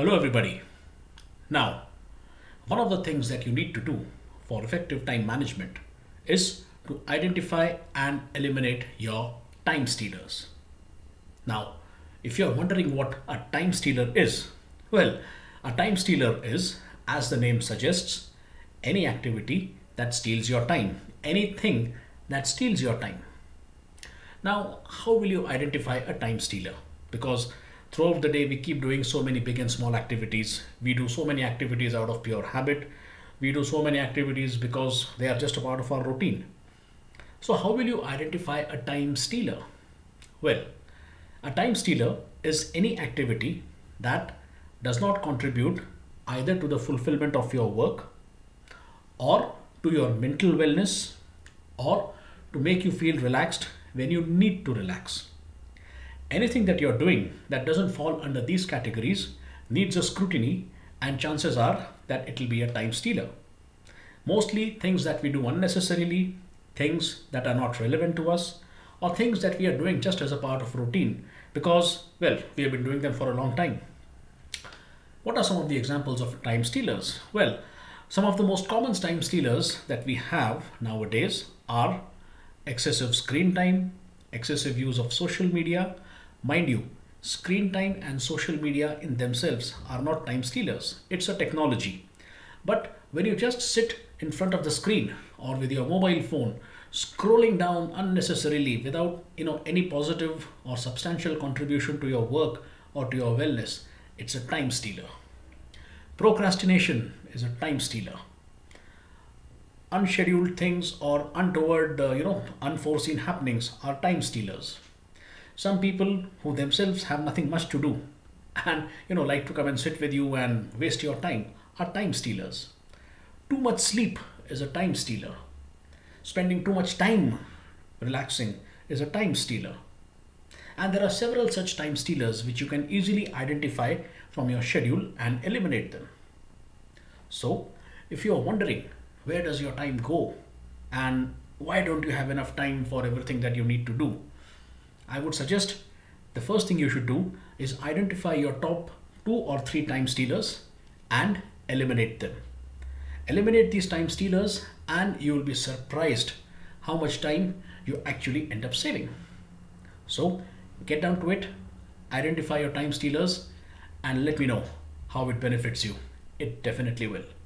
Hello everybody. Now, one of the things that you need to do for effective time management is to identify and eliminate your time stealers. Now, if you're wondering what a time stealer is, well, a time stealer is, as the name suggests, any activity that steals your time, anything that steals your time. Now, how will you identify a time stealer? Because throughout the day, we keep doing so many big and small activities. We do so many activities out of pure habit. We do so many activities because they are just a part of our routine. So how will you identify a time stealer? Well, a time stealer is any activity that does not contribute either to the fulfillment of your work or to your mental wellness or to make you feel relaxed when you need to relax. Anything that you're doing that doesn't fall under these categories needs a scrutiny, and chances are that it'll be a time stealer. Mostly things that we do unnecessarily, things that are not relevant to us, or things that we are doing just as a part of routine because, well, we have been doing them for a long time. What are some of the examples of time stealers? Well, some of the most common time stealers that we have nowadays are excessive screen time, excessive use of social media. Mind you, screen time and social media in themselves are not time stealers. It's a technology. But when you just sit in front of the screen or with your mobile phone, scrolling down unnecessarily without any positive or substantial contribution to your work or to your wellness, it's a time stealer. Procrastination is a time stealer. Unscheduled things or untoward, unforeseen happenings are time stealers. Some people who themselves have nothing much to do and like to come and sit with you and waste your time are time stealers. Too much sleep is a time stealer. Spending too much time relaxing is a time stealer. And there are several such time stealers which you can easily identify from your schedule and eliminate them. So if you are wondering where does your time go and why don't you have enough time for everything that you need to do, I would suggest the first thing you should do is identify your top 2 or 3 time stealers and eliminate them. Eliminate these time stealers and you will be surprised how much time you actually end up saving. So get down to it, identify your time stealers, and let me know how it benefits you. It definitely will.